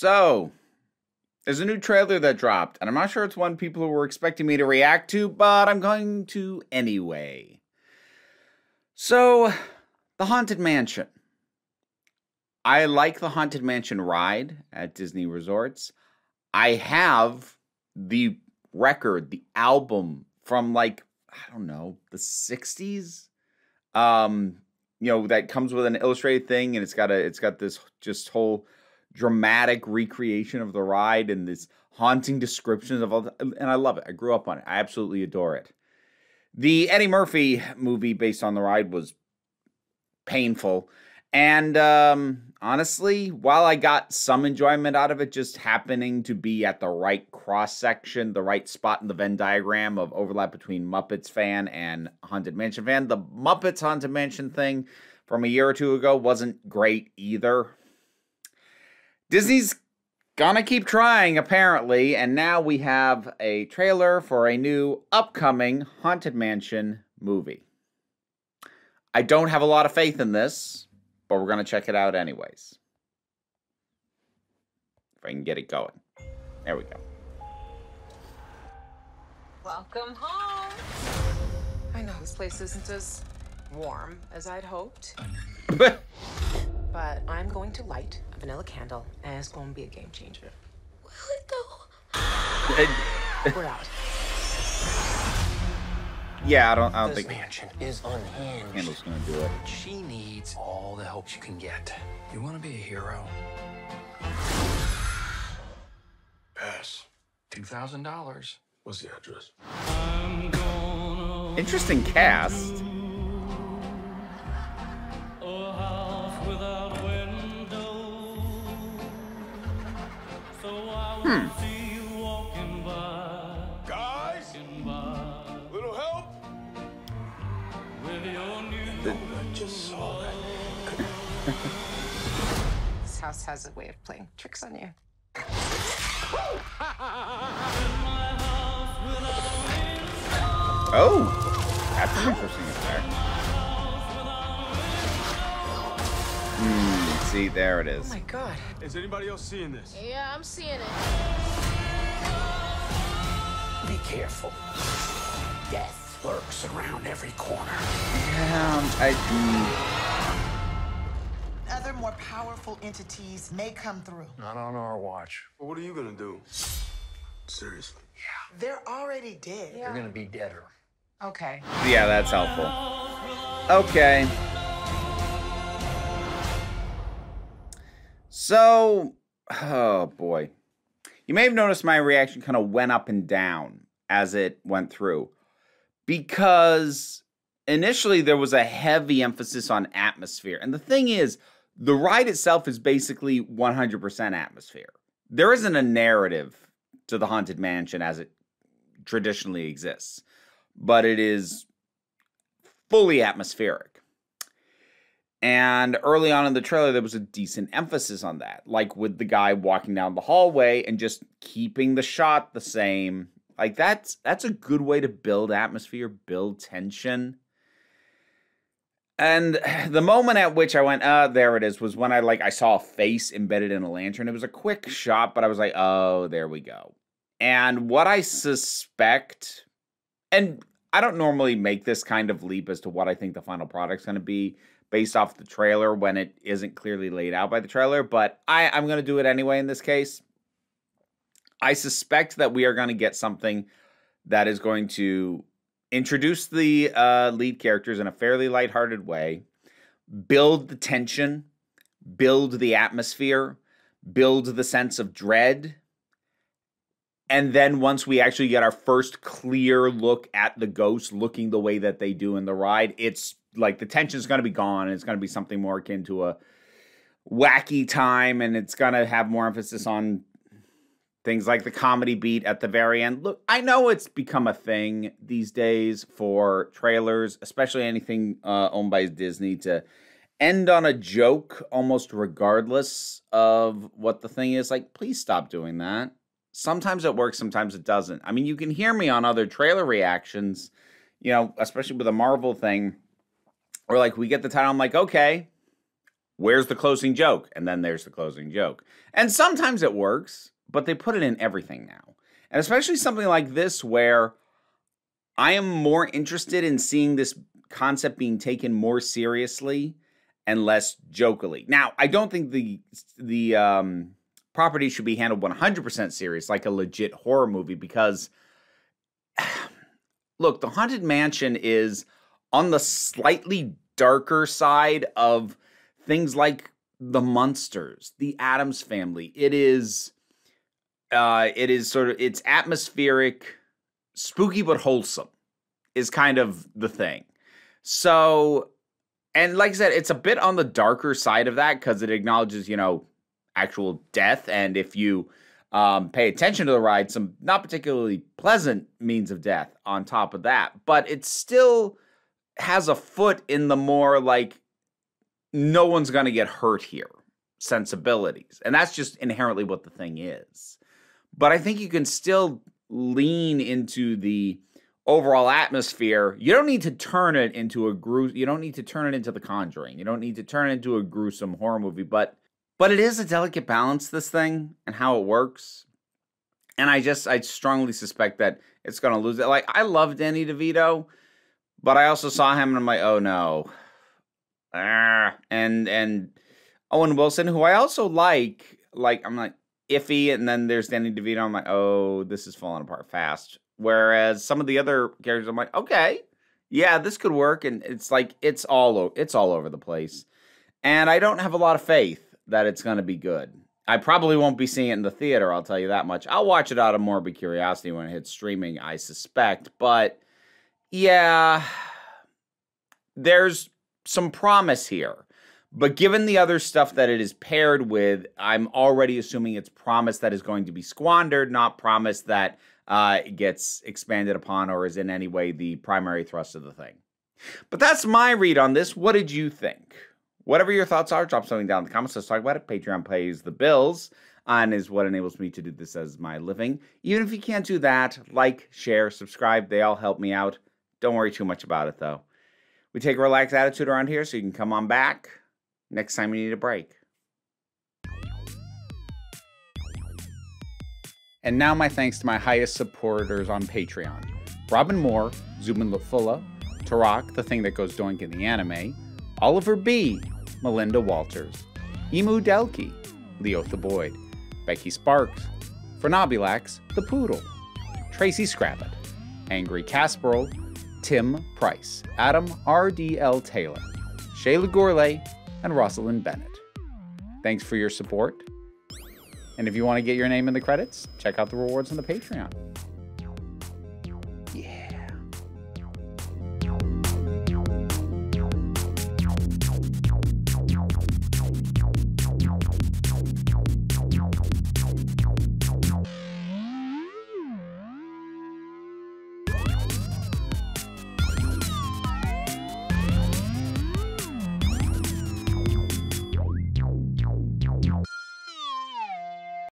So, there's a new trailer that dropped, and I'm not sure it's one people were expecting me to react to, but I'm going to anyway. So, The Haunted Mansion. I like the Haunted Mansion ride at Disney Resorts. I have the record, the album from like, I don't know, the 60s. You know, that comes with an illustrated thing, and it's got this just whole dramatic recreation of the ride and this haunting description of all the, and I love it. I grew up on it. I absolutely adore it. The Eddie Murphy movie based on the ride was painful. And honestly, while I got some enjoyment out of it, just happening to be at the right cross-section, the right spot in the Venn diagram of overlap between Muppets fan and Haunted Mansion fan, the Muppets Haunted Mansion thing from a year or two ago wasn't great either. Disney's gonna keep trying, apparently, and now we have a trailer for a new upcoming Haunted Mansion movie. I don't have a lot of faith in this, but we're going to check it out anyways. If I can get it going. There we go. Welcome home. I know this place isn't as warm as I'd hoped. But I'm going to light a vanilla candle, and it's going to be a game changer. Will it though? We're out. Yeah, I don't think mansion is unhinged. Candle's gonna do it. She needs all the help she can get. You want to be a hero? Pass. $2,000 was the address. Interesting cast. A house without windows, so I will see you walking by. Guys. Just saw that. This house has a way of playing tricks on you. Oh, that's an interesting effect. See, there it is. Oh my God. Is anybody else seeing this? Yeah, I'm seeing it. Be careful. Death lurks around every corner. Yeah, Other more powerful entities may come through. Not on our watch. Well, what are you gonna do? Seriously? Yeah. They're already dead. Yeah. They're gonna be deader. Okay. Yeah, that's helpful. Okay. So, oh boy. You may have noticed my reaction kind of went up and down as it went through. Because initially there was a heavy emphasis on atmosphere. And the thing is, the ride itself is basically 100% atmosphere. There isn't a narrative to the Haunted Mansion as it traditionally exists. But it is fully atmospheric. And early on in the trailer, there was a decent emphasis on that. Like with the guy walking down the hallway and just keeping the shot the same. Like, that's a good way to build atmosphere, build tension. And the moment at which I went, there it is, was when I saw a face embedded in a lantern. It was a quick shot, but I was like, oh, there we go. And what I suspect, and I don't normally make this kind of leap as to what I think the final product's going to be based off the trailer when it isn't clearly laid out by the trailer, but I'm going to do it anyway in this case. I suspect that we are going to get something that is going to introduce the lead characters in a fairly lighthearted way, build the tension, build the atmosphere, build the sense of dread. And then once we actually get our first clear look at the ghosts looking the way that they do in the ride, it's like the tension is going to be gone. And it's going to be something more akin to a wacky time, and it's going to have more emphasis on things like the comedy beat at the very end. Look, I know it's become a thing these days for trailers, especially anything owned by Disney, to end on a joke almost regardless of what the thing is. Like, please stop doing that. Sometimes it works, sometimes it doesn't. I mean, you can hear me on other trailer reactions, you know, especially with a Marvel thing, where like we get the title, I'm like, okay, where's the closing joke? And then there's the closing joke. And sometimes it works, but they put it in everything now. And especially something like this where I am more interested in seeing this concept being taken more seriously and less jokily. Now, I don't think the property should be handled 100% serious, like a legit horror movie, because, look, The Haunted Mansion is on the slightly darker side of things like The Munsters, The Addams Family. It is sort of, it's atmospheric, spooky but wholesome is kind of the thing. So, and like I said, it's a bit on the darker side of that because it acknowledges, you know, actual death. And if you pay attention to the ride, some not particularly pleasant means of death on top of that. But it still has a foot in the more like, no one's going to get hurt here sensibilities. And that's just inherently what the thing is. But I think you can still lean into the overall atmosphere. You don't need to turn it into a you don't need to turn it into The Conjuring. You don't need to turn it into a gruesome horror movie, but it is a delicate balance, this thing, and how it works. And I strongly suspect that it's going to lose it. Like, I love Danny DeVito, but I also saw him and I'm like, oh no. And Owen Wilson, who I also like, I'm like, iffy, and then there's Danny DeVito, I'm like, oh, this is falling apart fast. Whereas some of the other characters, I'm like, okay, yeah, this could work, and it's like, it's all over the place. And I don't have a lot of faith that it's going to be good. I probably won't be seeing it in the theater, I'll tell you that much. I'll watch it out of morbid curiosity when it hits streaming, I suspect, but yeah, there's some promise here. But given the other stuff that it is paired with, I'm already assuming it's promise that is going to be squandered, not promise that it gets expanded upon or is in any way the primary thrust of the thing. But that's my read on this. What did you think? Whatever your thoughts are, drop something down in the comments. Let's talk about it. Patreon pays the bills and is what enables me to do this as my living. Even if you can't do that, like, share, subscribe. They all help me out. Don't worry too much about it, though. We take a relaxed attitude around here, so you can come on back next time you need a break. And now my thanks to my highest supporters on Patreon. Robin Moore, Zuman LaFulla, Tarak, the thing that goes doink in the anime, Oliver B, Melinda Walters, Emu Delkey, Leotha Boyd, Becky Sparks, Frenobilax, the Poodle, Tracy Scrabbit, Angry Casperl, Tim Price, Adam RDL Taylor, Shayla Gourlay, and Rosalind Bennett. Thanks for your support. And if you want to get your name in the credits, check out the rewards on the Patreon.